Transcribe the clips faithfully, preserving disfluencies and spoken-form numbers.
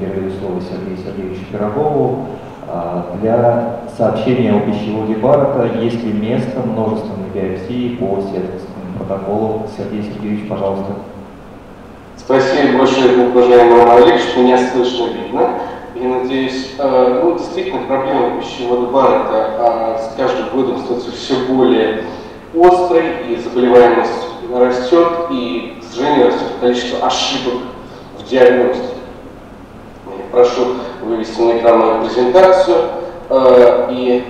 передаю слово Сергею Сергеевичу Пирогову для сообщения о пищеводе Баррета. Есть ли место множественной биопсии по сетовскому протоколу? Сергей Сергеевич, пожалуйста. Спасибо большое, уважаемый Олег, что меня слышно и видно. Я надеюсь, ну, действительно, проблема пищевода Баррета с каждым годом становится все более острой, и заболеваемость растет, и, к сожалению, растет количество ошибок в диагностике. Я прошу вывести на экран мою презентацию. И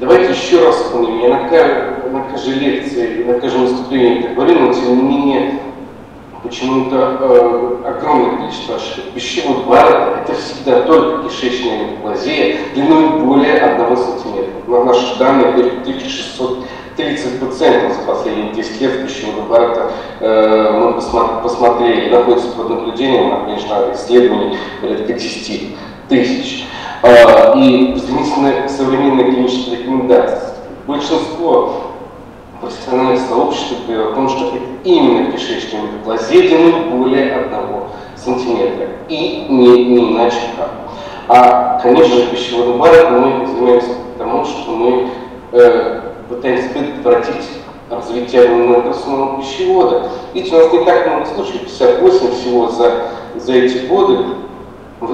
давайте еще раз вспомним. Я на, на каждой лекции, на каждом выступлении так говорю, но тем не менее почему-то э, огромное количество ошибок. Пищевод Баррета – это всегда только кишечная неоплазия длиной более одного сантиметра. На наши данные были тысяча шестьсот тридцать пациентов за последние десять лет пищевода Баррета. Э, мы посмотри, посмотрели, находится под наблюдением, на конечно, исследований порядка десяти тысяч. Э, и взвинены современные клинические рекомендации. Большинство профессиональное сообщество говорит о том, что это именно кишечная неоплазия длиной более одного сантиметра. И не, не иначе как. А, конечно же, пищеводом Баррета мы занимаемся потому, что мы э, пытаемся предотвратить развитие многокассового пищевода. Видите, у нас не так много случаев, пятьдесят восемь всего за, за эти годы.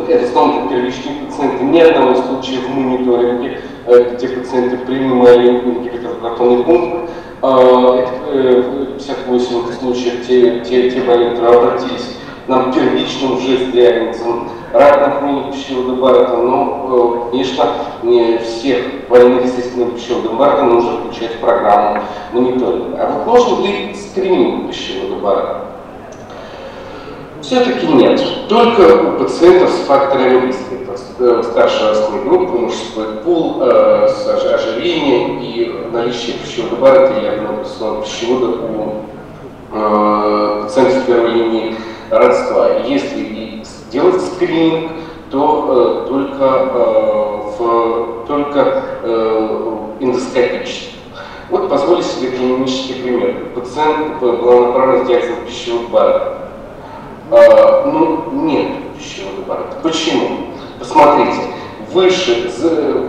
Это в основном первичные пациенты, ни одного случая в мониторинге, э, где пациенты принимали ингибитор протонной помпы. пятьдесят восемь случаев те, те, те больные обратились нам первичным уже с диагнозом рак на пищевода Баррета, но, конечно, не всех больных естественного пищевода Баррета нужно включать в программу мониторинга. А вот можно ли скрининг пищевода Баррета? Все-таки нет. Только у пациентов с факторами риска, старшей возрастной группы, мужской пол, э, ожирение и наличие пищевода Баррета или одного пищевода у э, пациентов первой линии родства. Если и делать скрининг, то э, только, э, в, только э, эндоскопически. Вот позволю себе клинический пример. Пациент была направлена с диагнозом пищевода Баррета. А, ну, нет пищевода Баррета. Почему? Посмотрите, выше,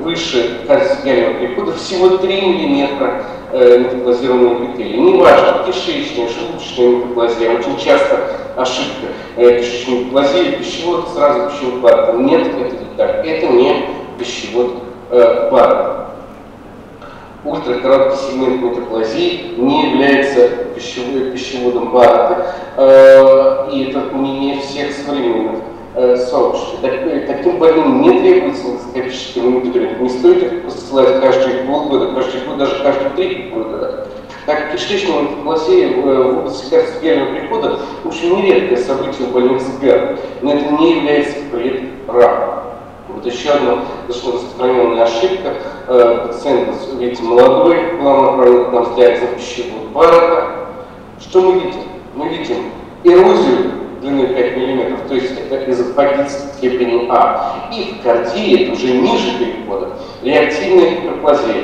выше кальций-галлиевого перехода всего три миллиметра э, метаплазированной эпителия. Неважно, кишечная, желудочная метаплазия, очень часто ошибка э, кишечной метаплазии, пищевод, сразу пищевод Баррета. Нет, это не так. Это не пищевод э, Баррета. Ультракороткий сегмент метаплазии не является пищеводом Баррета, э, и это мнение всех современных э, сообществ. Так, таким больным не требуется эндоскопический мониторинг, не стоит их посылать каждые полгода, каждый год, даже каждые три года. Так, кишечная метаплазия в области кальций-галлиевого перехода очень нередкое событие у больных с ГЭР, но это не является предрака. Вот еще одна достаточно распространенная ошибка. Пациент, видите, молодой, была направлена к нам с диагнозом пищевода Баррета. Что мы видим? Мы видим эрозию длиной пять миллиметров, то есть это эзофагит степени А. И в кардии, это уже ниже перехода, реактивная гиперплазия.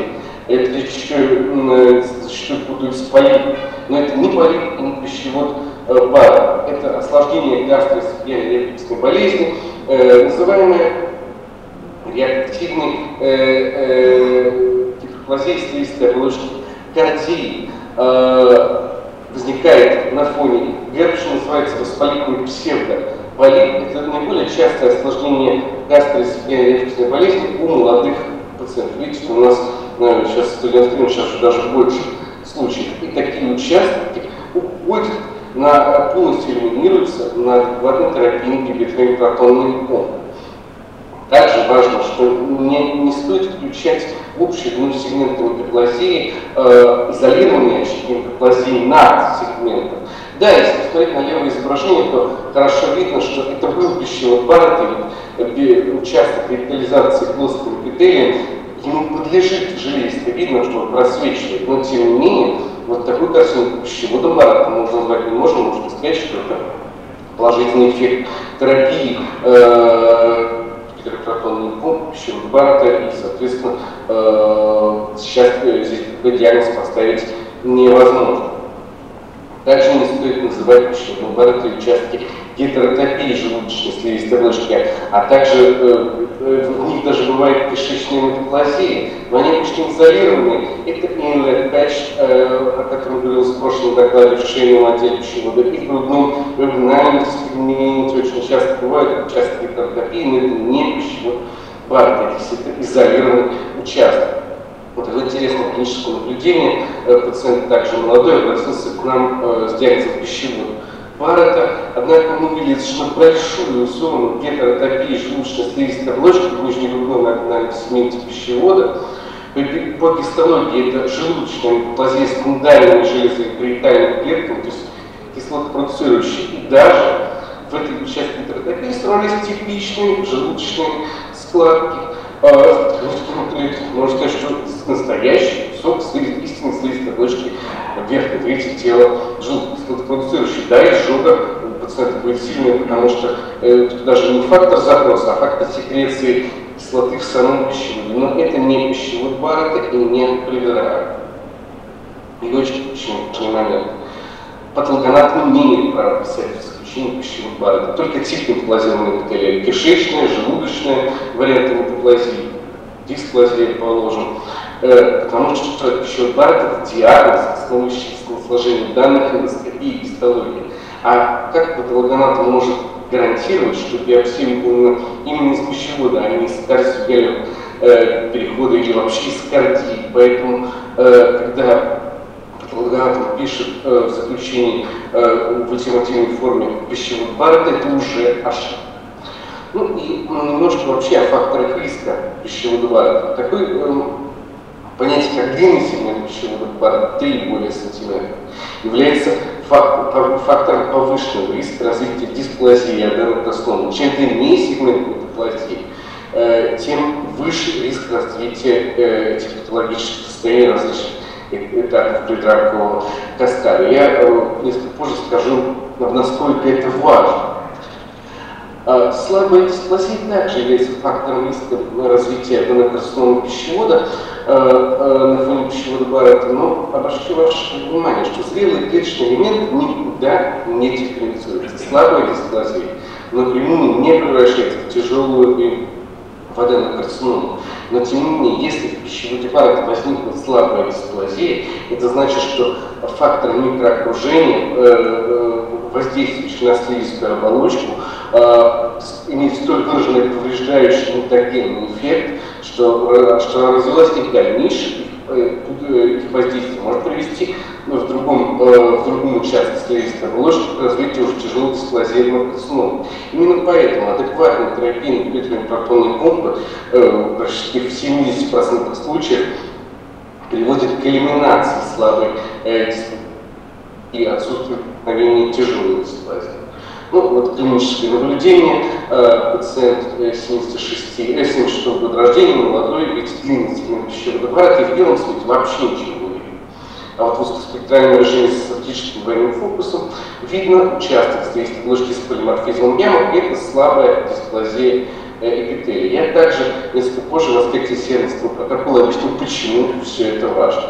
Это зачастую путают с полипом, но это не полип, не пищевод Баррета. Это осложнение гастроэзофагеальной болезни, называемое реактивной гиперплазии слизистой оболочки кардии, э, возникает на фоне ГЭР, что называется воспалительный псевдоболит. Это наиболее частое осложнение гастроэзофагеальной болезни у молодых пациентов. Видите, у нас, наверное, сейчас сто девяносто три, сейчас даже больше случаев. И такие участки уходят, на, полностью элиминируются на адекватной терапии ингибиторами протонной помпы. Также важно, что не, не стоит включать в общий сегмент метаплазии э, изолированные очки метаплазии на сегментах. Да, если посмотреть на левое изображение, то хорошо видно, что это был пищевод Баррета, участок витализации плоского эпителия, ему подлежит железо, видно, что он просвечивает, но тем не менее, вот такую картину пищевода Баррета можно назвать не можем, можно сказать, что это положительный эффект терапии э, гиперпротонной помпы, пищевода Баррета, и, соответственно, э, сейчас здесь такой диагноз поставить невозможно. Также не стоит называть, что наоборот участки гетеротопии желудочной слизистой ложки, а также э, в них даже бывает кишечные метаплазии, но они почти изолированы. Это именно патч, э, о котором говорилось в прошлом докладе, в шейном отделе пищевода и в грудном вагинальном сегменте очень часто бывают участки гетеротопии, но это не пищевод-бард, это изолированный участок. Вот в интересном клиническом наблюдении пациент также молодой обратился к нам э, с диагнозом пищевода Баррета, однако мы увидели достаточно большую зону гетеротопии желудочно-слизистой оболочки в нижнегрудном вагинальном сегменте пищевода. По, по гистологии это желудочная метаплазия спондальной железы и париетальных клетками, то есть кислотопродуцирующие. И даже в этой части гетеротопии становились типичные желудочные складки. Можно сказать, что настоящий кусок истинной слизистой оболочки верхней трети тела желудопродуцирующей. Да, и желудок у пациента будет сильный, потому что э, даже не фактор запроса, а фактор секреции кислоты в самом пищеводе. Но это не пищевод Баррета и не плевера. И очень важный момент. Патологоанатом не имеет права писать исключение пищевод Баррета. Только тип метаплазийной эпителия – кишечная, желудочная варианты метаплазии, дисплазия, положим. Э, потому что пищевод Баррета – это диагноз, основывающийся на сложении данных эндоскопии и гистологии. А как патологоанатом может гарантировать, что биопсия выполнена именно из пищевода, а не из кардиогелевого э, перехода или вообще из кардии? Поэтому, э, когда патологоанатом пишет э, в заключении э, в ультимативной форме пищевод Баррета, это уже ошибка. Ну и немножко вообще о факторах риска пищевода Баррета. Такое э, понятие, как длинный сегмент пищевода Баррета, три и более сантиметров, является фактором фактор повышенного риска развития дисплазии аденокостомы. Чем длиннее сегмент метаплазии, э, тем выше риск развития э, этих патологических состояний различных этапов предракового каскада. Я э, несколько позже скажу, насколько это важно. Э, слабая дисплазия также является фактором риска развития аденокарцинома пищевода э, э, на фоне пищевода Баррета, но обращу ваше внимание, что зрелый клеточный элемент никуда не дифференцируется. Слабая дисплазия напрямую не превращается в тяжелую и в аденокарциному. Но тем не менее, если в пищеводе Баррета возникнет слабая дисплазия, это значит, что фактор микроокружения, э, воздействующий на слизистую оболочку, э, имеет столь выраженный повреждающий мутагенный эффект, что, что развилась их дальнейшее э, воздействие может привести в другом, э, в другом участке слизистой оболочки к развитию уже тяжелого дисплазированного карцинома. Именно поэтому адекватная терапия интегрированной пропонной помпы э, практически в семидесяти процентах случаев приводит к элиминации слабой э, и отсутствию мгновения тяжелой дисплазии. Ну вот клиническое наблюдение, э, пациент э, семидесятого шестого года рождения, молодой, ведь длинный сегмент пищевода Баррета и в белом свете вообще ничего. А вот в узкоспектральном режиме с оптическим двойным фокусом видно участок слизистой оболочки с полиморфизмом ямок, и это слабая дисплазия эпителия. Я также несколько позже в аспекте сервисного протокола объясню, почему все это важно.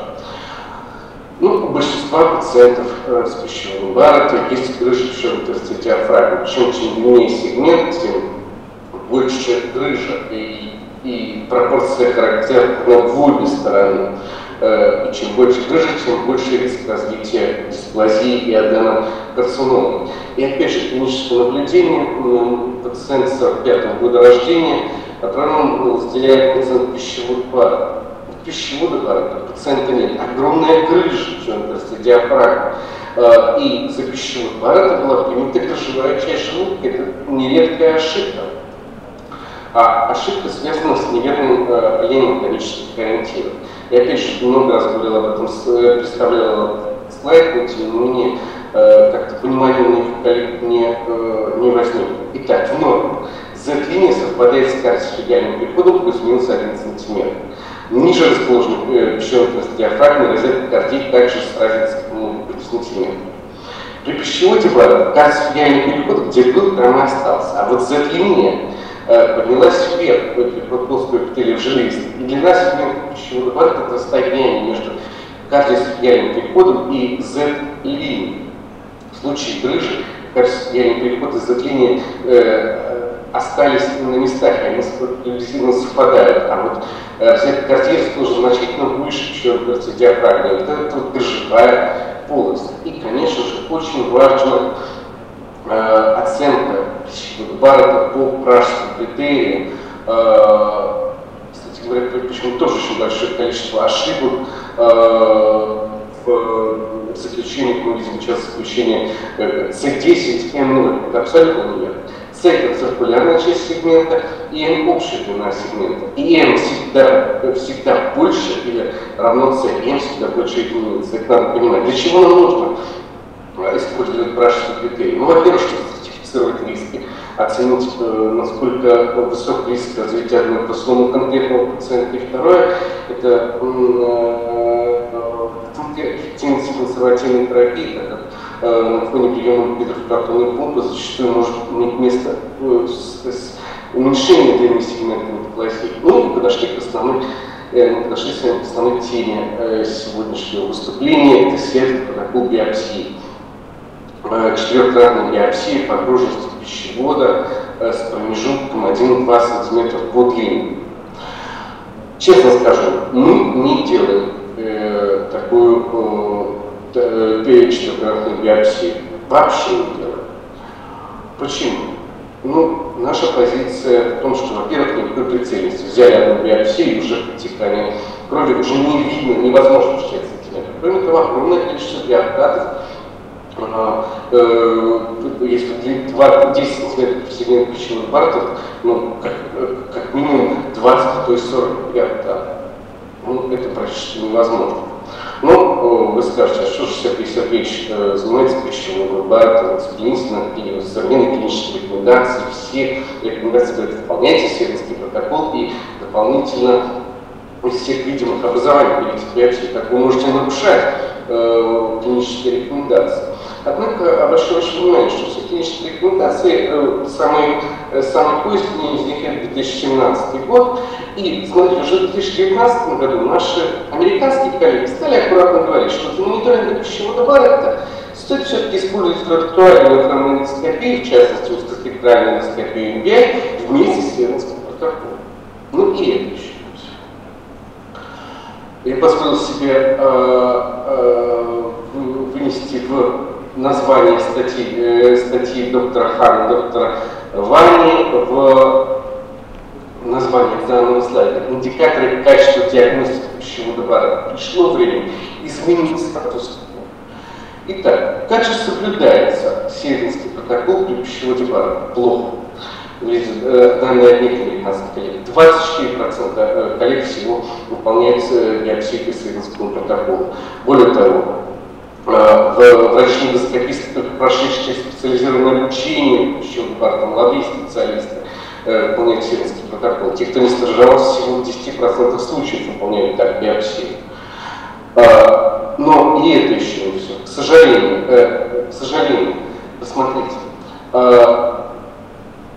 Ну, у большинства пациентов э, с пищеводом Баррета есть грыжа в широкости диафрагмы. Чем длиннее сегмент, тем больше грыжа, и, и пропорция характерна на обе стороны. И чем больше грыжи, тем больше риск развития дисплазии и аденокарцинома. И опять же, клиническое наблюдение, пациент сорок пятого года рождения, которому разделяет пациент пищевод Баррета. Пищевода Баррета пациента нет. Огромная грыжа в челюсти диафрагмы. И за пищевод Баррета была принята грыжевая часть желудка. Это нередкая ошибка. А ошибка связана с неверным определением конических ориентиров. Я опять же много раз говорил об этом, представлял слайд, но тем не менее э, как-то понимание моих коллег не, э, не возникло. Итак, в норму зет-линия совпадает с кардиофигальным переходом плюс-минус один сантиметр. Ниже расположена э, пищеводная диафрагма, розетка кардии также сразится с сантиметром. При пищеводе Баррета кардиофигальный переход где был, там и остался. А вот зет-линия поднялась вверх, под плоскую эпителию в железной. И длина сегмента пищевода Баррета – это расстояние между кардиофигальным переходом и зет-линией. случаи грыжи, кажется, я не перепутаю, затемнения э, остались на местах, они приблизительно совпадают. А вот э, вся эта картина тоже значительно выше, чем диафрагма. Вот это вот грыжевая полость. И, конечно же, очень важна э, оценка Баррета по пражским критериям. Э, кстати говоря, почему тоже очень большое количество ошибок э, в заключение, мы видим сейчас заключение С десять, М ноль, это абсолютно не верно. С это циркулярная часть сегмента, и М общая длина сегмента. И М всегда, всегда больше или равно С, М всегда больше единицы. Это надо понимать. Для чего нам нужно использовать пражский критерий? Ну, во-первых, чтобы статистифицировать риски, оценить, насколько высок риск развития одного послома конкретного пациента. И второе, это эффективность консервативной терапии, так как э, на фоне приема гидрокартонной помпы зачастую может иметь место э, с, с уменьшение длины сегмента метаплазии. Ну и мы подошли к основной, э, мы подошли с вами к основной теме э, сегодняшнего выступления. Это сердце, протокол биопсии. Э, Четверторанная биопсия погруженности пищевода э, с промежутком один-два сантиметра по длине. Честно скажу, мы не делаем Э, такую э, перечетвероранную биопсию вообще не делаем. Почему? Ну, наша позиция в том, что, во-первых, никакой прицельности. Взяли одну биопсию и уже протекание крови уже не видно, невозможно шесть сантиметров. Кроме того, огромное количество биопсий, э, если два-десять сантиметров в сегмент пищевых бартов, ну, как, как минимум двадцать, то есть сорок биопсий. Ну, это практически невозможно. Но вы скажете, а что же Сергей Сергеевич э, занимается пищевым бартером, единственное, и современные клинические рекомендации, все рекомендации говорят, выполняйте сердцевский протокол и дополнительно из всех видимых образований берите биопсию, как вы можете нарушать э, клинические рекомендации. Однако обращаю ваше внимание, что все клинические рекомендации, э, самые, э, самые поздние из них это две тысячи семнадцатый год, и, смотрите, уже в две тысячи девятнадцатом году наши американские коллеги стали аккуратно говорить, что для мониторинга пищевода Баррета стоит все-таки использовать тротуарную электронную эндоскопию, в частности, узкоспектральную эндоскопию М Б И вместе с сердцевским протоколом. Ну и это еще не все. Я позволил себе э, э, вынести в название статьи, э, статьи доктора Хана, доктора Вани в название данного слайда. Индикаторы качества диагностики пищевода Баррета. Пришло время изменить статус. Итак, как же соблюдается сердцевский протокол при пищеводе Баррета? Плохо. Данные одних американских коллег. двадцать четыре процента коллег всего выполняется биопсию по сердцевскому протоколу. Более того, врачи-эндоскописты, только прошедшие специализированное обучение пищевода Баррета, молодые специалисты, выполняют сердцевский протокол. Те, кто не стажировался, всего в десяти процентах случаев выполняют так биопсию. Но и это еще не все. К сожалению, к сожалению, посмотрите,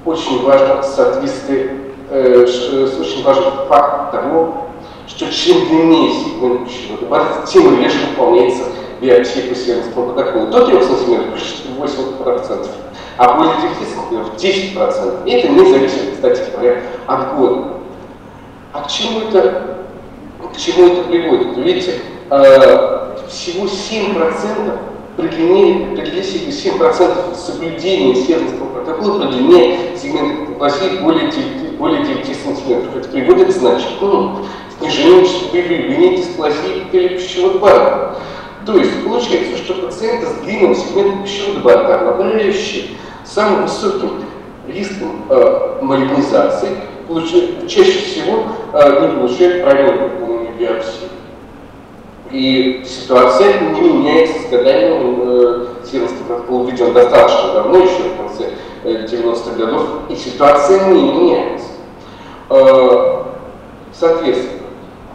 очень важно соответствие, очень важен факт того, что чем длиннее сегмент пищевода Баррета, тем реже выполняется биопсия по сердцевскому протоколу. До трёх сантиметров восемь процентов. А более девяти сантиметров десять процентов. И это не зависит, кстати говоря, от года. А к чему это, к чему это приводит? Видите, э, всего семь процентов при длине, при длине семь процентов соблюдения сердцевского протокола при длине сегмента метаплазии более девяти сантиметров. Это приводит к значительному снижению длины дисплазии или пищевода Баррета. То есть получается, что пациенты с длинным сегментом пищевода Баррета, обладающие самым высоким риском э, малигнизации, чаще всего э, не получают правильно выполненную биопсию. И ситуация не меняется с годами. Э, сердцевский протокол введен достаточно давно, еще в конце э, девяностых годов, и ситуация не меняется. Э, соответственно,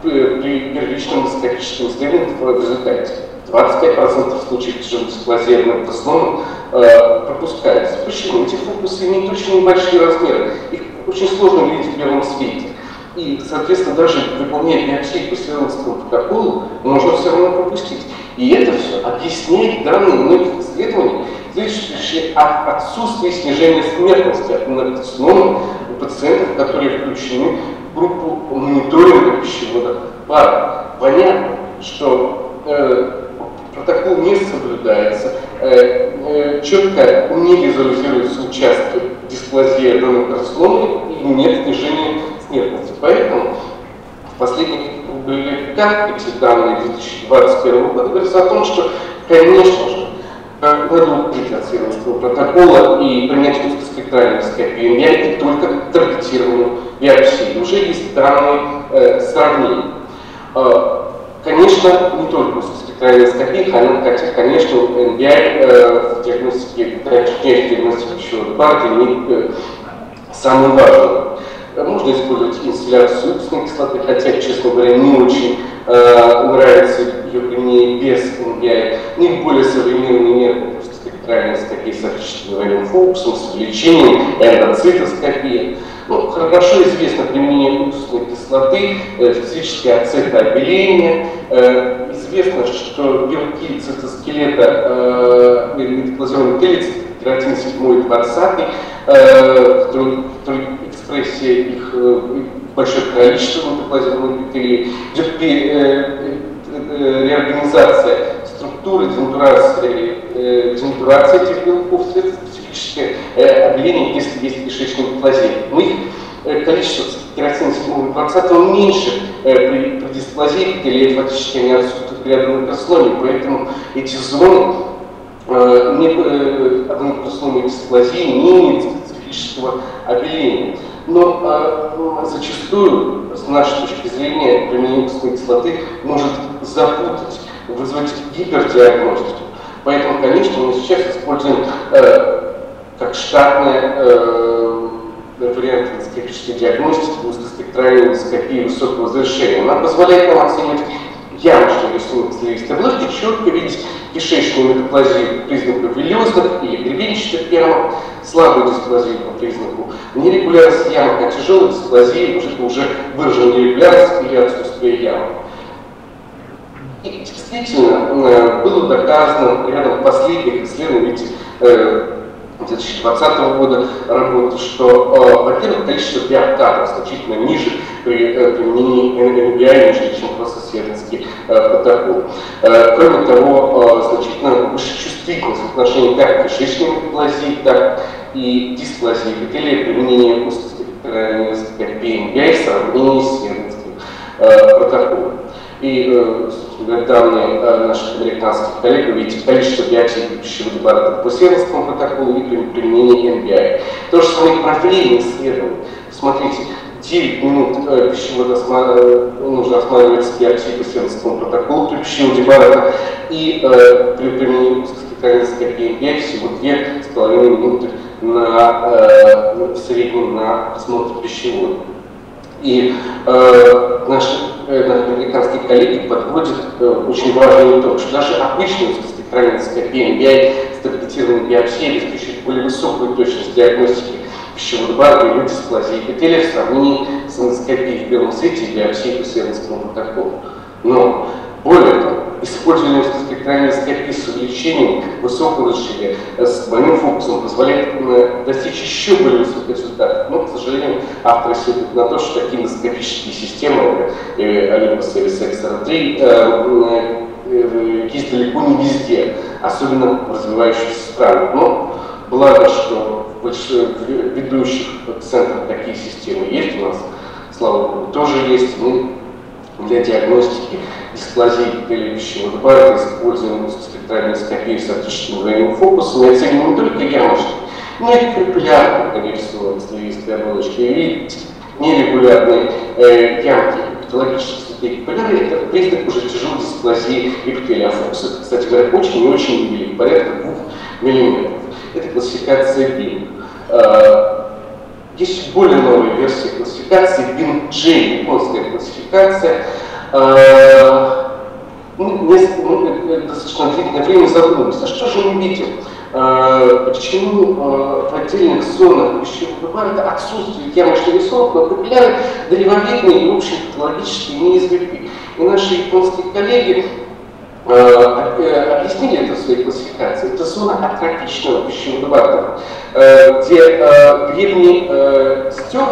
при, при первичном эндоскопическом исследовании в результате двадцать пять процентов случаев тяжелой дисплазии одного послома э, пропускается. Почему? Эти фокусы имеют очень небольшие размеры, их очень сложно увидеть в белом свете. И, соответственно, даже выполняя биопсию по сердцевскому протоколу, можно все равно пропустить. И это все объясняет данные многих исследований, свидетельствующие о отсутствии снижения смертности от меланобластома у пациентов, которые включены в группу мониторинга пищевода пара. Понятно, что э, протокол не соблюдается, э, э, четко не визуализируются участки дисплазии аденокарцинома и нет снижения смертности. Поэтому в последних публикациях эти данные две тысячи двадцать первого года говорится о том, что, конечно же, надо укрыть от следственного протокола и принять узкоспектральную эндоскопию, и только таргетированную биопсию. Уже есть данные э, сравнения. Э, конечно, не только узкоспектральная эндоскопия, она, конечно, эн би ай э, в диагностике, точнее, в диагностике пищевода пара имеет э, самое важное. Можно использовать инстилляцию уксусной кислоты, хотя, честно говоря, не очень э, нравится ее применение без эн би ай. Ну и более современные методы спектральной эндоскопии с очистительным фокусом, с увеличением эндоцитоскопии. Ну, хорошо известно применение уксусной кислоты, э, физическое ацетообеление. Э, известно, что белки цитоскелета, метаплазионный телец, кератин седьмой и двадцатый, экспрессия их большое количество метаплазионных эпителий, идет реорганизация структуры, денатурация этих белков, специфическое объединение, если есть кишечные метаплазии. Но их количество кератина седьмого и двадцатого меньше при дисплазии эпителия, фактически они отсутствуют при аденокарциноме, поэтому эти зоны аденокарцинома и дисплазии не имеют специфического обеления. Но а, зачастую, с нашей точки зрения, применение уксусной кислоты может запутать, вызвать гипердиагностику. Поэтому, конечно, мы сейчас используем э, как штатный э, вариант эндоскопической диагностики узкоспектральной эндоскопии высокого разрешения. Она позволяет нам оценивать ямочные рисунки таблетки, четко видеть кишечную метаплазию по признаку виллиозных или гребенчатых ямок, слабую дисплазию по признаку нерегулярности ямок, а тяжелую дисплазию уже выраженную нерегулярность или отсутствие ямок. И действительно было доказано рядом последних исследований две тысячи двадцатого года работы, что, во-первых, количество биоптатов значительно ниже при применении эн би ай, ниже, чем простосердинский протокол. Кроме того, значительно выше чувствительность в отношении как кишечной метаплазии, так и дисплазии эпителия применения узкоспектральной эндоскопии эн би ай в сравнении с сердинским протоколом. И, данные наших американских коллег, вы видите количество биопсий пищевода пары по сердинскому протоколу и применение эн би ай. То же самое продление исследований. Смотрите, девять минут пищевода нужно осматривать биопсии по сердинскому протоколу при пищеводе пары и э, при применении узкоспектральной эндоскопии эн би ай всего две с половиной минуты на, э, в среднем на осмотр пищевода. И э, наши американские коллеги подводят э, очень важный итог, что даже обычная узкоспектральная эндоскопия эн би ай с таргетированной биопсией обеспечивает более высокую точность диагностики пищевода пары и дисплазии эпителия в сравнении с эндоскопией в белом свете и биопсией по сердинскому протоколу. Но более того, использование узкоспектральной эндоскопии с увеличением высокого разрешения, с двойным фокусом позволяет достичь еще более высоких результатов. Но, к сожалению, авторы ссылают на то, что такие эндоскопические системы, Olympus или X сорок три, есть далеко не везде, особенно в развивающихся странах. Но благо, что в ведущих центрах такие системы есть у нас, слава богу, тоже есть. Мы для диагностики дисплазии эпителия пищевода пары используем узкоспектральную эндоскопию с отличным двойным фокусом и оцениваем не только ямочки, но и крепляр, нарисованные слоистые оболочки, и нерегулярные э, ямки, патологические следы крепляра, это признак уже тяжелой дисплазии эпителия. Фокус, кстати говоря, очень и очень невелик, порядка двух миллиметров. Это классификация БИМ. Есть более новая версия классификации, бин джей, японская классификация. Мы достаточно длительное время задумались, а что же мы видим? Почему в отдельных зонах пищевода пары отсутствует ямочный рисунок, но крупляны, древовидные и, в общем, патологически неизбежны. И наши японские коллеги объяснение это в своей классификации. Это зона атрофичного пищевого барда, где древний стёб,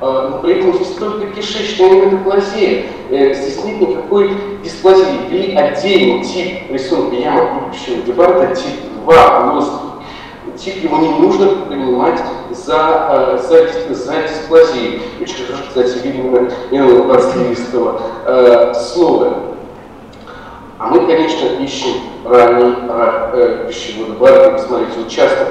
но при этом здесь только кишечная метаплазия, здесь нет никакой дисплазии. Ввели отдельный тип рисунка ямок пищевого дебарда, тип два, плоский. Тип его не нужно принимать за, за, за дисплазию. Очень хорошо, кстати, видимо, неолатлистого э, слоя. А мы, конечно, ищем ранний рак э, пищевого барда. Посмотрите, участок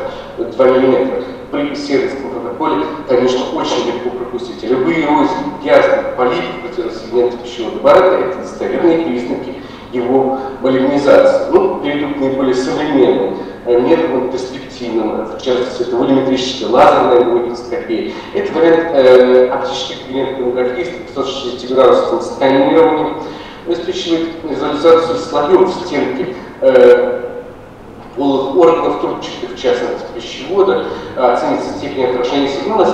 два миллиметра. При сервисном протоколе, конечно, очень легко пропустить. Любые розы, ясно, полипы, противосегменты пищевого барда — это достоверные признаки его валинизации. Ну, перейду к наиболее современным методам, перспективным, в частности, это волюметрическая лазерная микроскопия. Это вариант э, оптических клинет томографии с триста шестидесятиградусным сканированием, обеспечивает визуализацию слоев в стенке э, полых органов трубчатых, в частности, пищевода, оценится степень отражения сигнала,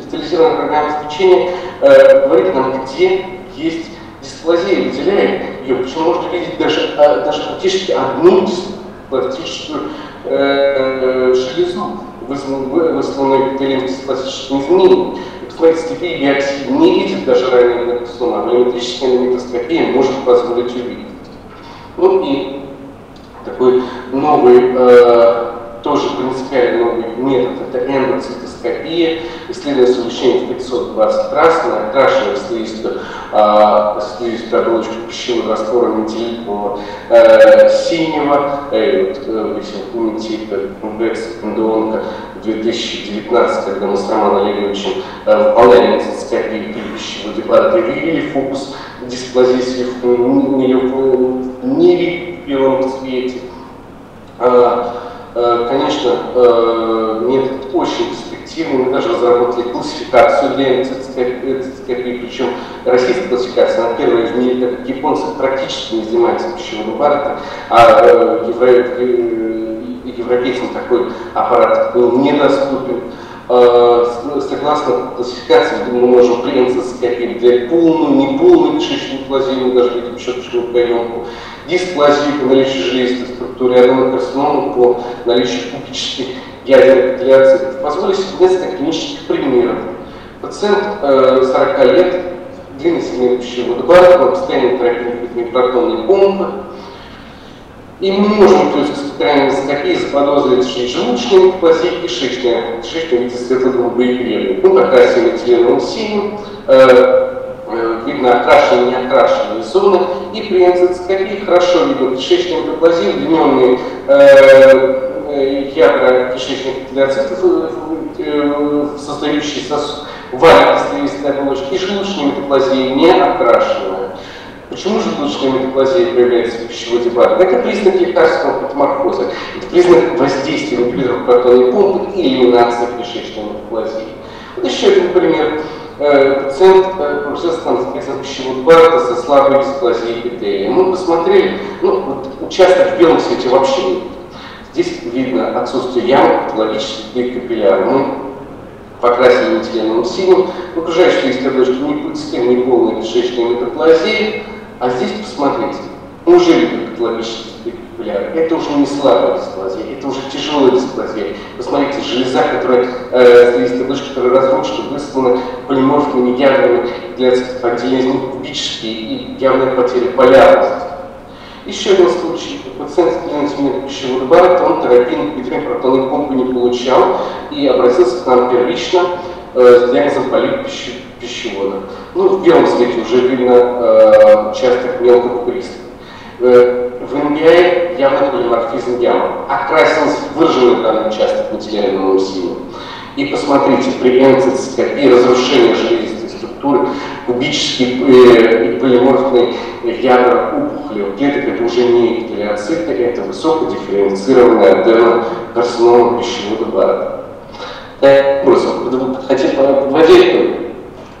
специализированная программа обеспечения э, говорит нам, где есть дисплазия, выделяет ее, причем можно видеть даже, а, даже практически одну диспластическую э, железу, высланную эпителием диспластическим изменением. Посмотрите, теперь биопсии не видит даже ранее слона, а волюметрическая микроскопия может позволить увидеть. Ну и такой новый, э, тоже принципиально новый метод, это эндоцитоскопия, исследование с увеличением в пятьсот двадцать раз на окрашенную слизистую э, оболочку пищевого раствора метилипового э, синего, э, вот, если вы помните, комплекс эндоонка две тысячи девятнадцатого, когда мы с Романом Олеговичем э, выполняли эндоцитоскопию при пищевой дебарде, выявили фокус дисплазии сверху не видно в белом цвете. Конечно, метод очень перспективный. Мы даже разработали классификацию для эндоцитоскопии, причем российская классификация, она первая в мире, так как японцы практически не занимаются пищевым аппаратом, а европейцам такой аппарат был недоступен. Согласно классификации, мы можем при эндоцитоскопии для полную, неполную кишечную плазию, даже видим щеточную паемку, дисплазию по наличию железистой структуры, аденокарцинома по наличию кубических ядер эпителиоцитов. Позволю себе несколько клинических примеров. Пациент э, сорока лет, длинный сегмент пищевого барда, на постоянной терапии микротонной помпы. И мы можем то есть, спектральной эндоскопии заподозрить желудочные плазии кишечные, кишечные в виде светло-голубые клетки. Ну, такая симетилированная синим, видно окрашенные и не окрашенные зоны, и при эндоскопии хорошо видно кишечные метаплазии, удлиненные э, ядра кишечных эпителиоцитов, э, создающие сос... валик слизистой оболочки, и желудочные метаплазии не окрашенные. Почему желудочная метаплазия проявляется в пищеводе барда? Это признак лекарственного патоморфоза, это признак воздействия на микротонной помпы и элиминации кишечной метаплазии. Вот еще один пример. Пациент с пищевым барда со слабой дисплазией эпителия. Мы посмотрели, ну, вот участок в белом свете вообще нет. Здесь видно отсутствие ямок, патологических капилляров. Мы покрасили метиленовым синим, окружающие листья оболочки не представлены неполной кишечной метаплазии. А здесь, посмотрите, мы уже видим патологические капилляры. Это уже не слабая дисплазия, это уже тяжелая дисплазия. Посмотрите, железа, которая э, слизистая оболочка, которая разрушена, выслана полиморфными ядрами для отделения из них кубические и явная потеря полярности. Еще один случай. Пациент с длинным пищевым барда, он терапии на пятимерной протонной помпы не получал и обратился к нам первично э, с диагнозом полип пищевода. Ну, в белом свете уже видно э, участок мелкого кристалла. В МГИ явно полиморфизм ямок. Окрасилась выраженный данный участок метиленовым синим. И посмотрите, при эндоцитоскопии разрушение железистой структуры, кубические и полиморфные ядра опухолевых клеток, это уже не эпителиоциты, это высокодифференцированная аденокарцинома пищевода барда. Таким образом, подводя,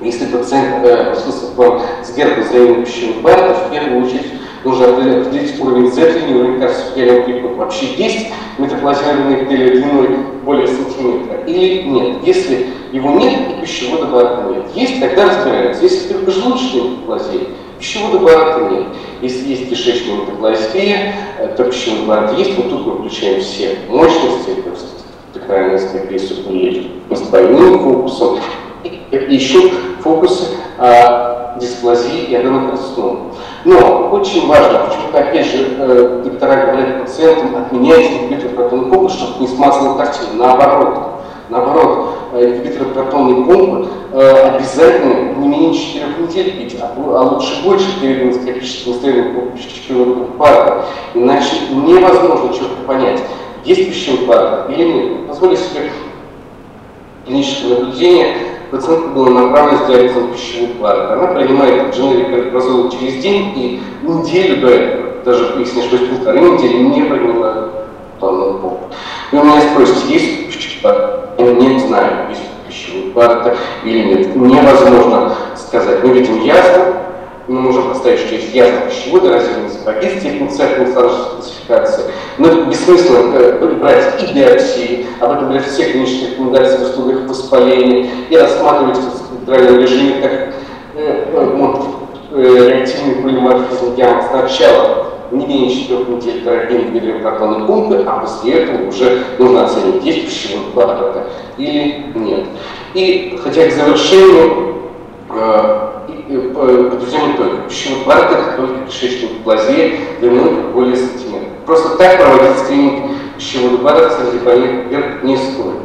если пациент выступал с герпозаимным пищевым барда, в первую очередь нужно определить уровень Z-линии, уровень карциногенного гипотеза. Вообще есть метаплазированные эпителия длиной более сантиметра или нет? Если его нет, то пищевода барда нет. Есть, тогда разбираются. Если только желудочные метаплазии, пищевода баротрия. Если есть кишечная метаплазия, то пищевод баротрия есть. Вот тут мы включаем все мощности, так называемые скрепи, с двойным фокусом. И еще фокусы а, дисплазии и аденокарцинома. Но очень важно, почему-то опять же доктора говорят пациентам, отменяйте ингибитор протонной помпы, чтобы не смазала картину. Наоборот, наоборот, ингибитор протонной помпы обязательно не менее четырёх недель пить, а, а лучше больше перед эндоскопическим исследованием пищеводного препарата. Иначе невозможно четко понять, есть пищевод препарат или нет. Позволю себе клиническое наблюдение. Пациентка была направлена с диабетом пищевого препарата. Она принимает дженерик альпразол через день и неделю до этого, даже если не ошибаюсь, полторы недели не принимала протонную помпу. Вы меня спросите, есть пищевой препарат? Я не знаю, есть пищевой препарат или нет. Невозможно сказать. Мы видим ясно, мы можем поставить, что есть ясно пищеводы, разделенные спагетти, их функциональные классификации. Но это бессмысленно брать и биопсии, об этом говорят все клинические рекомендации в условиях воспаления, и рассматривать в спектральном режиме как э, ну, э, реактивный полиморфизм яма сначала не менее четырёх недель дорогим берем протонной помпы, а после этого уже нужно оценить, есть пищевой препарат или нет. И хотя к завершению э, подведем итог. Пищевой препарат это только кишечная плазия длиной более сантиметра. Просто так проводить скрининг пищевого препарата среди больных вверх не стоит.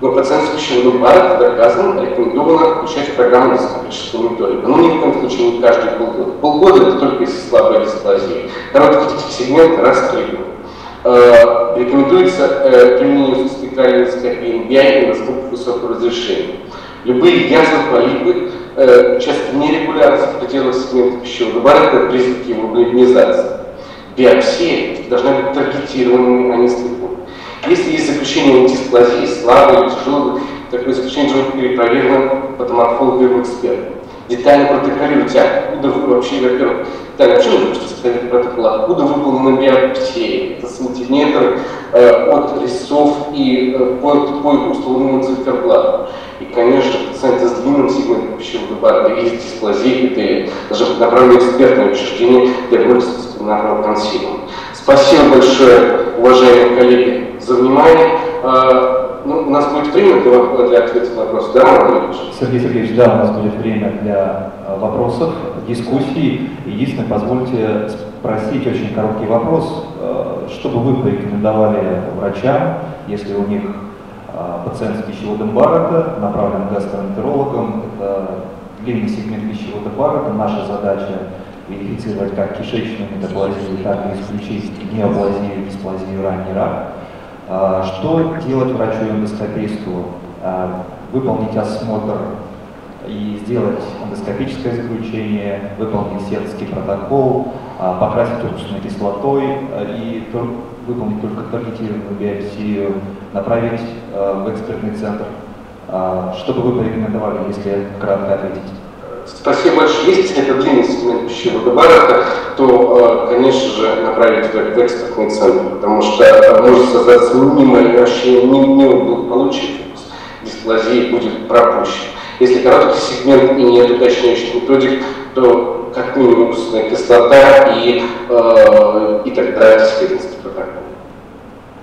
Но пациент с пищевым препаратом доказано, рекомендовано включать в программу эндоскопического мониторинга. Но ни в коем случае не каждые полгода. Полгода это только если слабая дисплазия. Короткий сегмент раз в три года. Рекомендуется применение спектральной эндоскопии эн би ай на скобках высокого разрешения. Любые язвы, полипы, э, часто нерегулярность в пределах сегмента пищевого препарата, признаки его глобинизации. Биопсия должна быть таргетированной, а не слепой. Если есть заключение дисплазии, слабой или тяжелой, такое заключение должно быть перепроверено патоморфологом и экспертом. Детально протоколируйте, откуда вы вообще, во-первых, так, что вы можете сказать протокол, откуда выполнена биопсия, это сантиметр э, от резцов и э, по, по условному циферблату. И, конечно, пациенты с длинным сегментом пищевого препарата или с дисплазией ПТЛ должны быть направлены в экспертное учреждение диагностики стационарного консилиума. Спасибо большое, уважаемые коллеги, за внимание. Ну, у нас будет время для, для ответов на вопросы, да, Анатолий Сергей Сергеевич, да, у нас будет время для вопросов, дискуссий. Единственное, позвольте спросить очень короткий вопрос. Что бы вы порекомендовали врачам, если у них пациент с пищеводом Баррета, направлен гастроэнтерологом, это длинный сегмент пищевода Баррета. Наша задача верифицировать как кишечную метаплазию, так и исключить неоплазию, дисплазию, ранний рак. Что делать врачу-эндоскописту? Выполнить осмотр и сделать эндоскопическое заключение, выполнить сетский протокол, покрасить токсичной кислотой и выполнить только таргетированную биопсию, направить э, в экспертный центр. Э, что бы вы порекомендовали, если кратко ответить? Спасибо большое. Если это длинный сегмент пищевого препарата, то, э, конечно же, направить в, в экспертный центр, потому что э, может создаться мнимое ощущение, мнимое благополучие, дисплазия будет пропущена. Если короткий сегмент и нет уточняющих методик, то как минимум уксусная кислота и, э, и так далее, исследовательский протокол.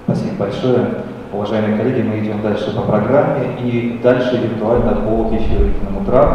Спасибо большое. Уважаемые коллеги, мы идем дальше по программе и дальше виртуально по пищеварительному тракту.